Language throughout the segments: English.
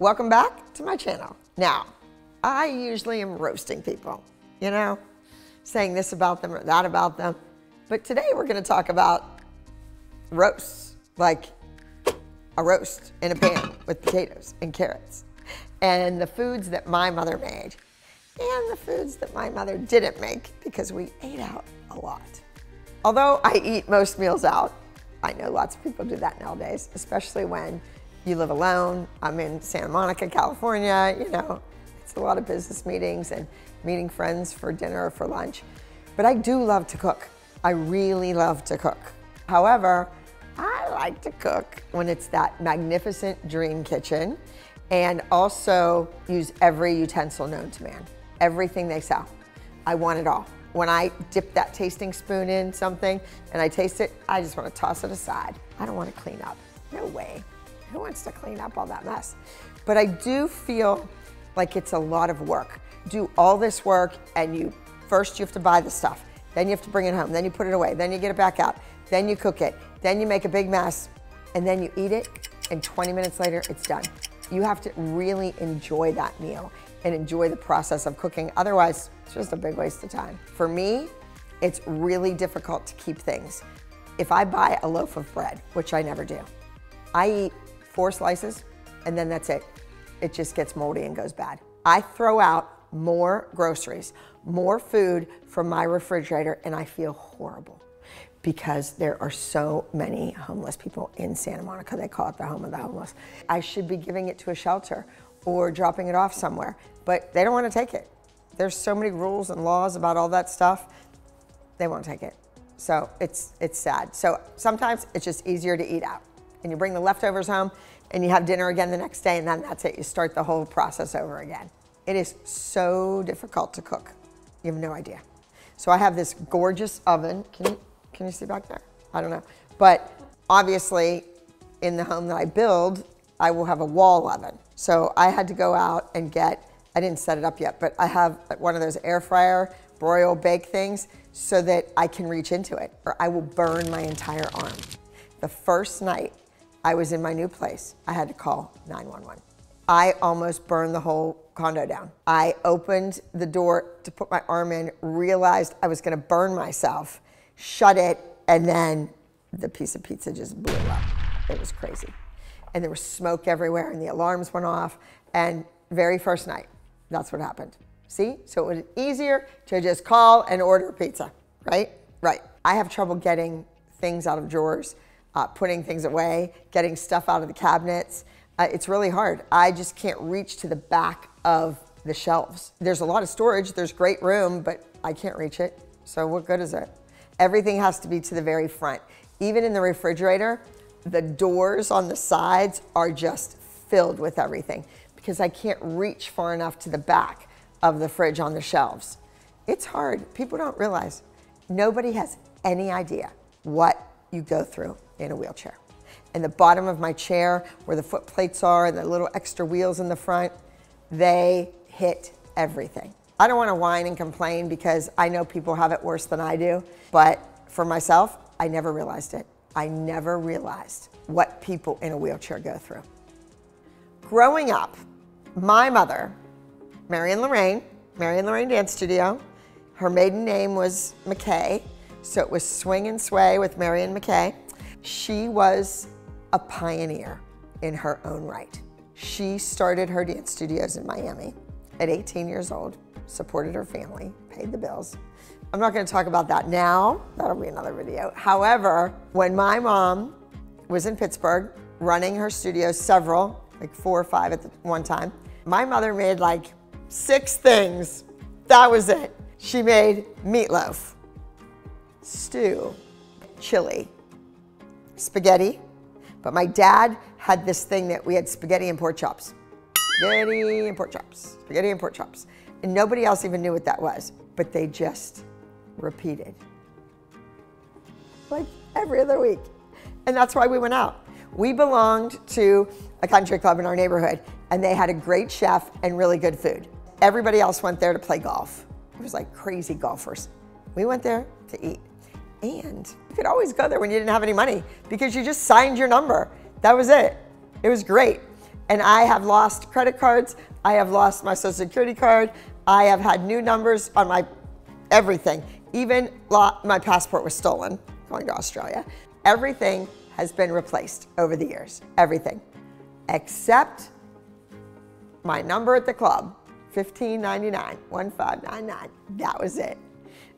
Welcome back to my channel. Now, I usually am roasting people, you know, saying this about them or that about them. But today we're going to talk about roasts, like a roast in a pan with potatoes and carrots, and the foods that my mother made and the foods that my mother didn't make because we ate out a lot. Although I eat most meals out, I know lots of people do that nowadays, especially when you live alone. I'm in Santa Monica, California, you know, it's a lot of business meetings and meeting friends for dinner or for lunch. But I do love to cook. I really love to cook. However, I like to cook when it's that magnificent dream kitchen, and also use every utensil known to man, everything they sell. I want it all. When I dip that tasting spoon in something and I taste it, I just want to toss it aside. I don't want to clean up. No way. Who wants to clean up all that mess? But I do feel like it's a lot of work. Do all this work, and first you have to buy the stuff, then you have to bring it home, then you put it away, then you get it back out, then you cook it, then you make a big mess, and then you eat it, and 20 minutes later, it's done. You have to really enjoy that meal and enjoy the process of cooking. Otherwise, it's just a big waste of time. For me, it's really difficult to keep things. If I buy a loaf of bread, which I never do, I eat 4 slices and then that's it. It just gets moldy and goes bad. I throw out more groceries, more food from my refrigerator, and I feel horrible, because there are so many homeless people in Santa Monica. They call it the home of the homeless. I should be giving it to a shelter or dropping it off somewhere, but they don't want to take it. There's so many rules and laws about all that stuff, they won't take it. So it's sad. So sometimes it's just easier to eat out, and you bring the leftovers home and you have dinner again the next day, and then that's it. You start the whole process over again. It is so difficult to cook. You have no idea. So I have this gorgeous oven. Can you see back there? I don't know. But obviously, in the home that I build, I will have a wall oven. So I had to go out and get, I didn't set it up yet, but I have one of those air fryer, broil, bake things so that I can reach into it, or I will burn my entire arm. The first night I was in my new place, I had to call 911. I almost burned the whole condo down. I opened the door to put my arm in, realized I was gonna burn myself, shut it, and then the piece of pizza just blew up. It was crazy. And there was smoke everywhere, and the alarms went off, and very first night, that's what happened. See? So it was easier to just call and order pizza, right? Right. I have trouble getting things out of drawers, putting things away, getting stuff out of the cabinets. It's really hard. I just can't reach to the back of the shelves. There's a lot of storage, there's great room, but I can't reach it, so what good is it? Everything has to be to the very front. Even in the refrigerator, the doors on the sides are just filled with everything because I can't reach far enough to the back of the fridge on the shelves. It's hard. People don't realize. Nobody has any idea what you go through in a wheelchair. And the bottom of my chair, where the foot plates are and the little extra wheels in the front, they hit everything. I don't want to whine and complain because I know people have it worse than I do, but for myself, I never realized it. I never realized what people in a wheelchair go through. Growing up, my mother, Marian Lorraine Dance Studio, her maiden name was McKay, so it was Swing and Sway with Marian McKay. She was a pioneer in her own right. She started her dance studios in Miami at 18 years old. Supported her family, paid the bills. I'm not gonna talk about that now, that'll be another video. However, when my mom was in Pittsburgh, running her studios, several, like 4 or 5 at one time, my mother made like 6 things, that was it. She made meatloaf, stew, chili, spaghetti, but my dad had this thing that we had spaghetti and pork chops. Spaghetti and pork chops, spaghetti and pork chops. And nobody else even knew what that was, but they just repeated. Like every other week. And that's why we went out. We belonged to a country club in our neighborhood, and they had a great chef and really good food. Everybody else went there to play golf. It was like crazy golfers. We went there to eat. And you could always go there when you didn't have any money because you just signed your number. That was it. It was great. And I have lost credit cards. I have lost my Social Security card. I have had new numbers on my everything. Even my passport was stolen going to Australia. Everything has been replaced over the years. Everything. Except my number at the club, $15.99, $15.99. That was it.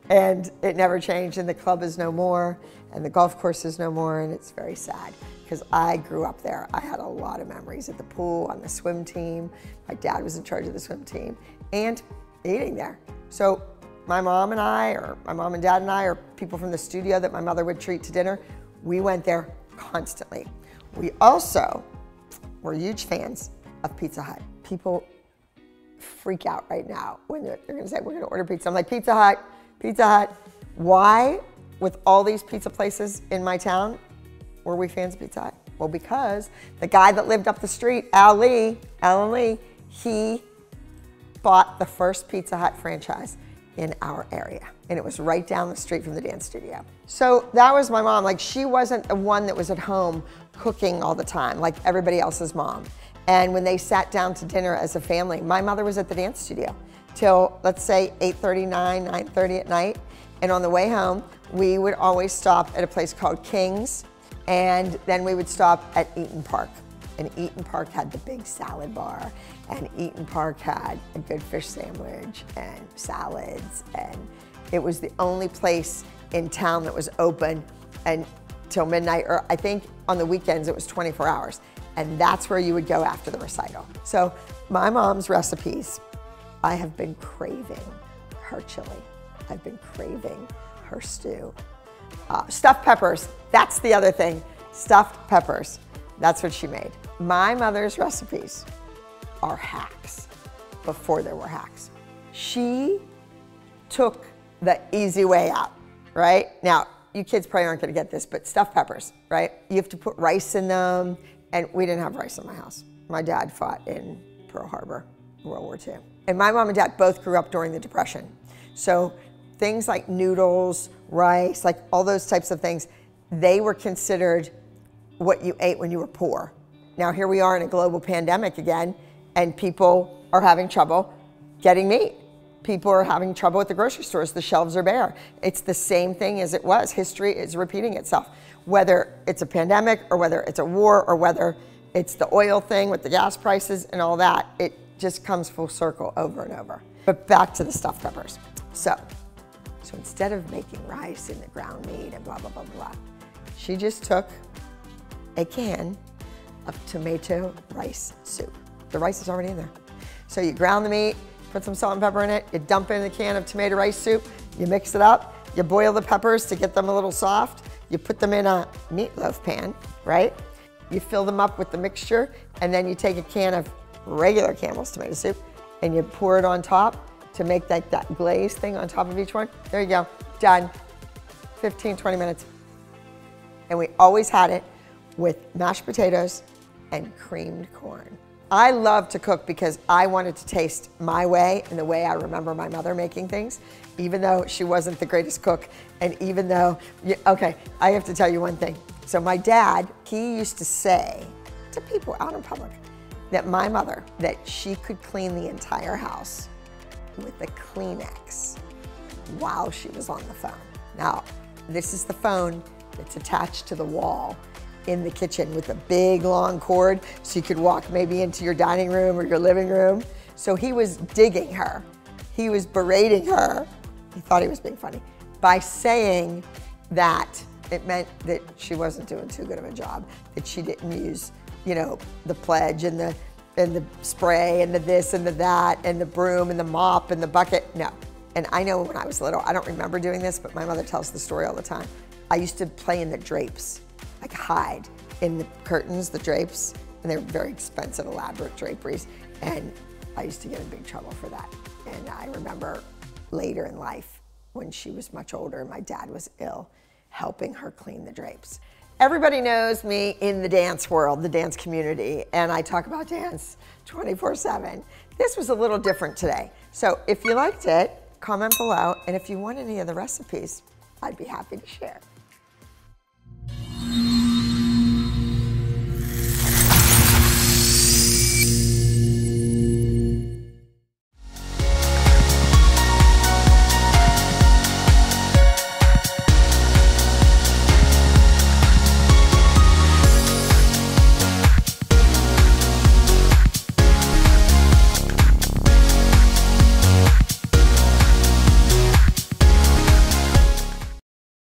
And it never changed, and the club is no more, and the golf course is no more, and it's very sad because I grew up there. I had a lot of memories at the pool, on the swim team. My dad was in charge of the swim team and eating there. So my mom and dad and I, or people from the studio that my mother would treat to dinner, we went there constantly. We also were huge fans of Pizza Hut. People freak out right now when they're gonna say, we're gonna order pizza. I'm like, Pizza Hut, Pizza Hut. Why, with all these pizza places in my town, were we fans of Pizza Hut? Well, because the guy that lived up the street, Alan Lee, he bought the first Pizza Hut franchise in our area. And it was right down the street from the dance studio. So that was my mom. Like, she wasn't the one that was at home cooking all the time, like everybody else's mom. And when they sat down to dinner as a family, my mother was at the dance studio till, let's say, 8:30, 9, 9:30 at night. And on the way home, we would always stop at a place called King's, and then we would stop at Eaton Park. And Eaton Park had the big salad bar, and Eaton Park had a good fish sandwich and salads, and it was the only place in town that was open until midnight, or I think on the weekends it was 24 hours. And that's where you would go after the recital. So my mom's recipes, I have been craving her chili. I've been craving her stew. Stuffed peppers, that's the other thing. Stuffed peppers, that's what she made. My mother's recipes are hacks, before there were hacks. She took the easy way out, right? Now, you kids probably aren't gonna get this, but stuffed peppers, right? You have to put rice in them, and we didn't have rice in my house. My dad fought in Pearl Harbor, World War II. And my mom and dad both grew up during the Depression. So things like noodles, rice, like all those types of things, they were considered what you ate when you were poor. Now here we are in a global pandemic again, and people are having trouble getting meat. People are having trouble at the grocery stores. The shelves are bare. It's the same thing as it was. History is repeating itself. Whether it's a pandemic, or whether it's a war, or whether it's the oil thing with the gas prices and all that, it just comes full circle over and over. But back to the stuffed peppers. So instead of making rice and the ground meat and blah, blah, blah, blah, she just took a can of tomato rice soup. The rice is already in there. So you ground the meat, put some salt and pepper in it, you dump it in the can of tomato rice soup, you mix it up, you boil the peppers to get them a little soft, you put them in a meatloaf pan, right? You fill them up with the mixture, and then you take a can of regular Campbell's tomato soup and you pour it on top to make that glaze thing on top of each one. There you go, done. 15, 20 minutes. And we always had it with mashed potatoes and creamed corn. I love to cook because I wanted to taste my way and the way I remember my mother making things, even though she wasn't the greatest cook. And even though, okay, I have to tell you one thing. So my dad, he used to say to people out in public that my mother, that she could clean the entire house with a Kleenex while she was on the phone. Now, this is the phone that's attached to the wall in the kitchen with a big long cord, so you could walk maybe into your dining room or your living room. So he was digging her. He was berating her. He thought he was being funny by saying that it meant that she wasn't doing too good of a job, that she didn't use, the pledge and the spray and the this and the that and the broom and the mop and the bucket. No. And I know when I was little, I don't remember doing this, but my mother tells the story all the time. I used to play in the drapes, like hide in the curtains, the drapes, and they were very expensive, elaborate draperies, and I used to get in big trouble for that. And I remember later in life, when she was much older and my dad was ill, helping her clean the drapes. Everybody knows me in the dance world, the dance community, and I talk about dance 24/7. This was a little different today. So if you liked it, comment below, and if you want any of the recipes, I'd be happy to share.